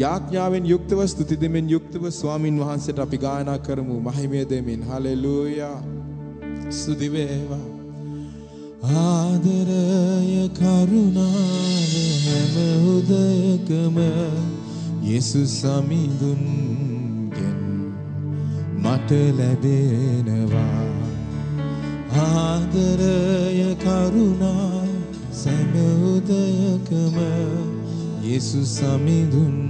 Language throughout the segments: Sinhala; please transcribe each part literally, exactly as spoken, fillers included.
යාඥාවෙන් යුක්තව ස්තුති දෙමින් යුක්තව ස්වාමින් වහන්සේට අපි ගායනා කරමු මහිමය දෙමින්. හලෙලූයා. ස්තුති වේවා. ආදරය කරුණාව හැම උදයකම යේසුස් සමිඳුන්ගෙන් මට ලැබෙනවා. ආදරය කරුණා සෑම උදයකම යේසුස් සමිඳුන්ගෙන්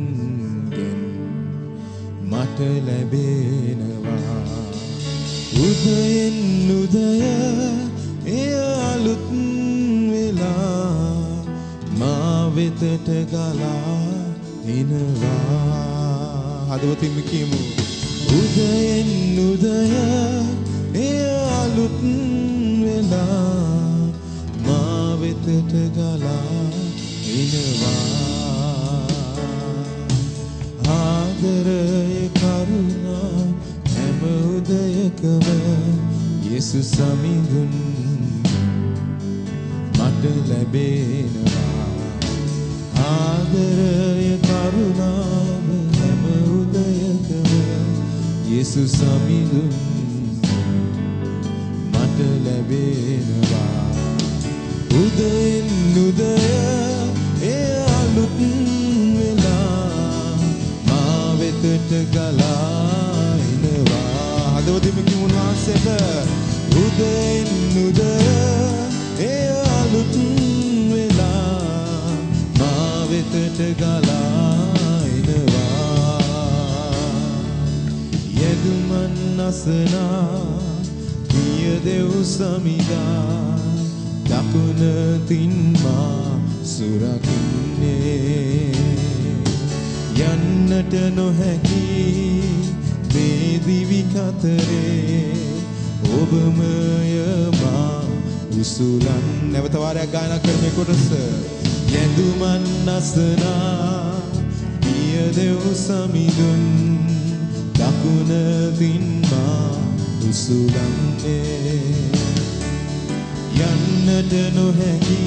මට ලැබෙනවා. උදයෙන් උදය එය අලුත් වෙලා මා වෙතට ගලා එනවා. හදවතින්ම කියමු. උදයෙන් උදය එය අලුත් වෙලා මා වෙතට ගලා එනවා. ආදරය කරුණා හැම උදයකම යේසුස් සමිඳුන් මට ලැබෙනවා. ආදරය කරුණාව හැම උදයකම යේසුස් සමිඳුන් මට ලැබෙනවා. උදයෙන් උදය එය අලුත් වෙලා මා වෙතට ගලා එනවා. හදවතින්ම කියමු වාසෙව. උදයෙන් උදය එය අලුත් වෙලා මා වෙතට ගලා එනවා. යෙදුමන් අසනා පිය දෙව් සමිඳා දකුණතින් මා සුරකින්නේ යන්නට නොහැකි මේ දිවි කතරේ ඔබමය මා උසුලන්. නැවත වාරයක් ගායනා කරමු කොටස. යැදුමන් අසනා පිය දෙව් සමිඳුන් දකුණතින් මා උසුලන්නේ යන්නට නොහැකි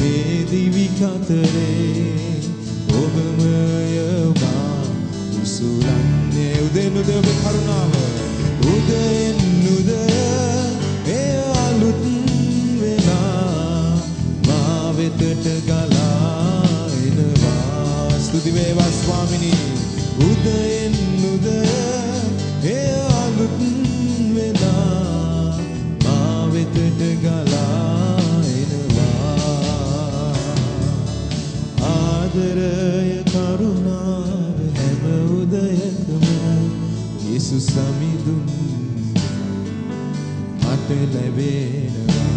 මේ දිවි කතරේ ඔබමය මා උසුලන්නේ. උදෙන් උදේ ඔබේ කරුණාව. උදෙන් උදේ එය අලුත් වෙලා මා වෙතට ගලා එනවා. ස්තුති වේවා ස්වාමිනි. උදෙන් උදේ එය අලුත් වෙලා te gala enawa. Aadaraya karunawa hema udayakama Yesus samidun mata labenawa.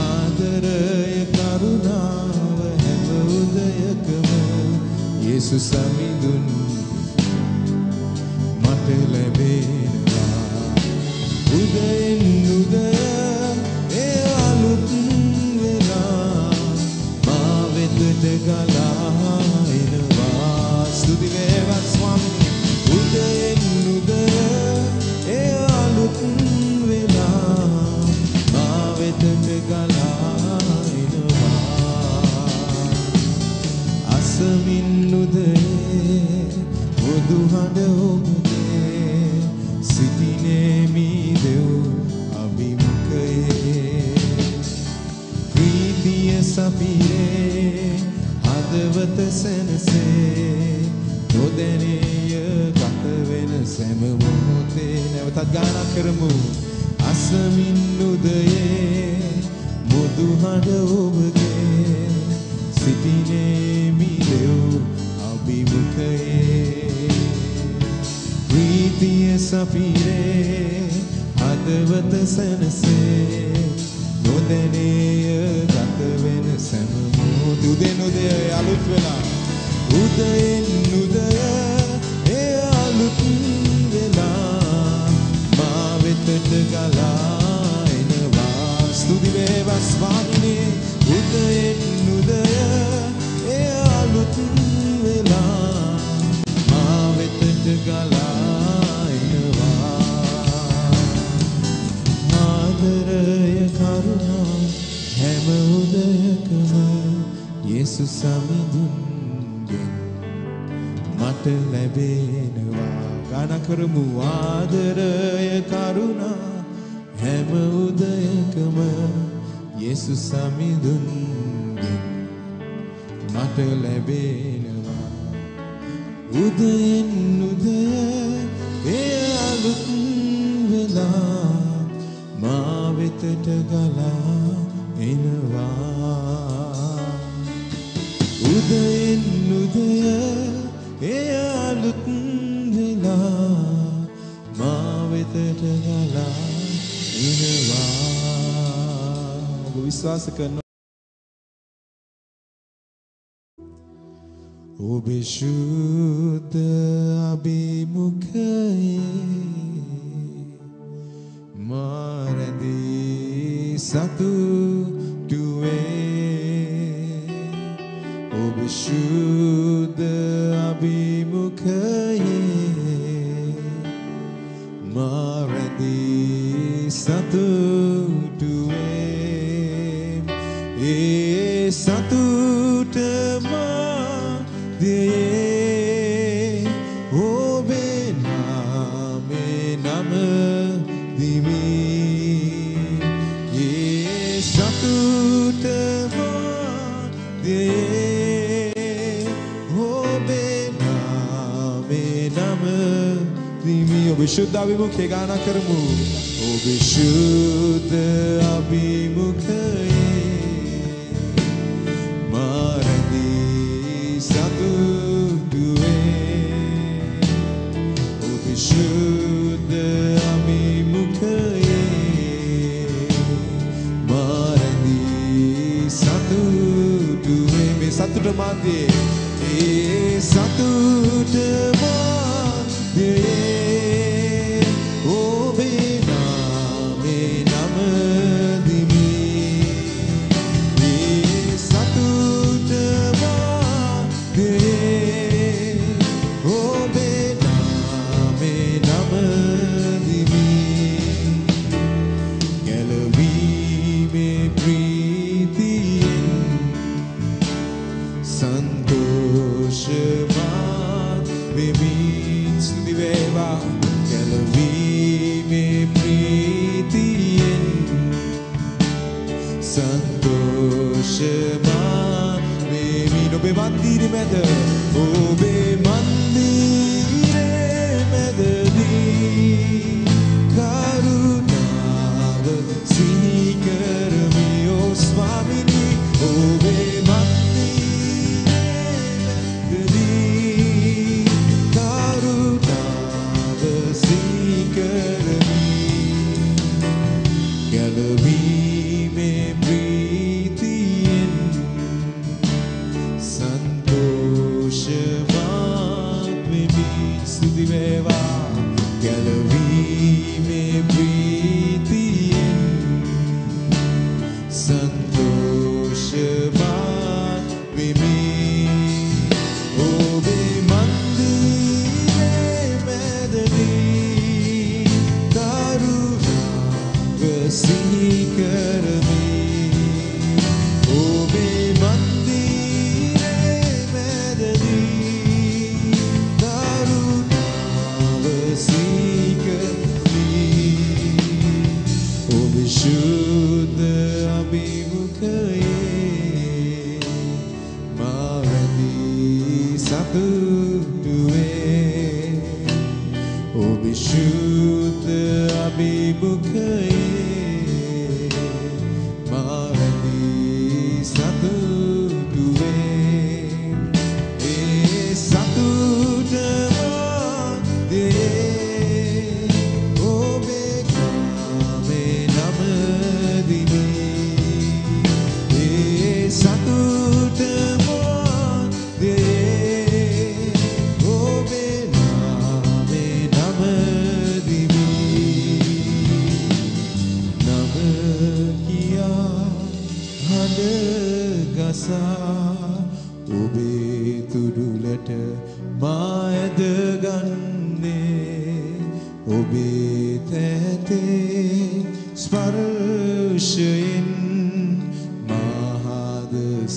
Aadaraya karunawa hema udayakama Yesus samidun mata labenawa. Udayen uday gala enava. Stuti veva swami. Udayen uday e aluth vela ma vedata gala enava. Asamin uday mudu hada obude sitine mi dev abhimukaye pritiya sapire හදවත සැනසේ නොදැනීය ගත වෙන සෑම මොහොතේ. නැවතත් ගායනා කරමු. අසමින් උදයේ මුදු හඬ ඔබගේ සිටිනේ මිදෙව් අභිමුඛයේ ප්‍රීතිය සපිරේ හදවත සැනසේ නොදැනීය ගත වෙන සෑම උදෙන් උදය අලුත් වෙලා. උදයෙන් උදය එය අලුත් වෙලා මා වෙතට ගලා එනවා. ස්තුති වේවා ස්වාමිනේ. උදයෙන් උදය එය අලුත් වෙලා මා වෙතට ගලා එනවා. ආදරය කරුණා හැම උදයකම Yesus samidun මට ලැබෙනවා ගණ කරමු ආදරය කරුණා හැම උදයකම යේසුස් සමිඳුන්ගෙන් මට ලැබෙනවා උදයෙන් උදය එය අලුත් වෙලා මා වෙතට ගලා එනවා උදයෙන් උදය e alut vela ma vetata gala inawa oba viswasa karana obe shuddha abimukhaye maradi satu duwe Obishuddha abimukhaye maradi satutuwe e satutama diye obe name nam dimi e satutama diye Obishuddha abimukhe gana karmu Obishuddha abimukhe maradi satu duwe Obishuddha abimukhe maradi satu duwe me satu demande e satu demande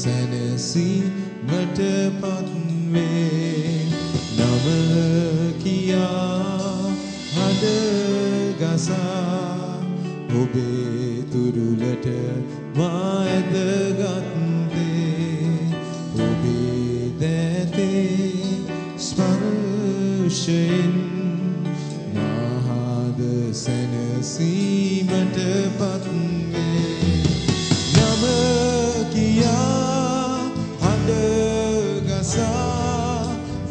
Senesi matapat me nam asa obe turulata ma edagatte obe dete sparshayen nahada sanasimata patwe nama kiya adagasa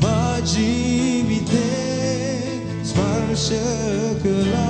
ma jivite sparshakala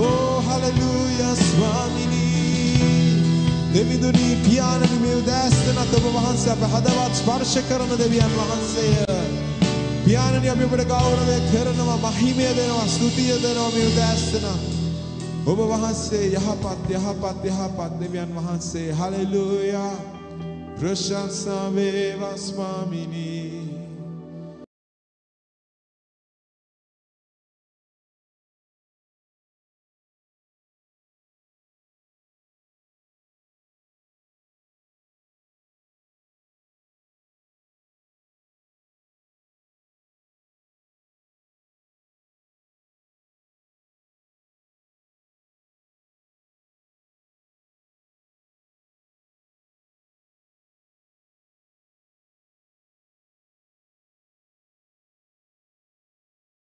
Oh, hallelujah, Swamini. Devi duni piana mi meu destana toba wahanse ape hadawath sparsha karana deviyan wahanseya. Piana ni api obata gaurave karanawa mahime denawa stutiya denawa meu destana. Oba wahanse yahapath yahapath yahapath deviyan wahanse. Hallelujah. Prashansa weva Swamini.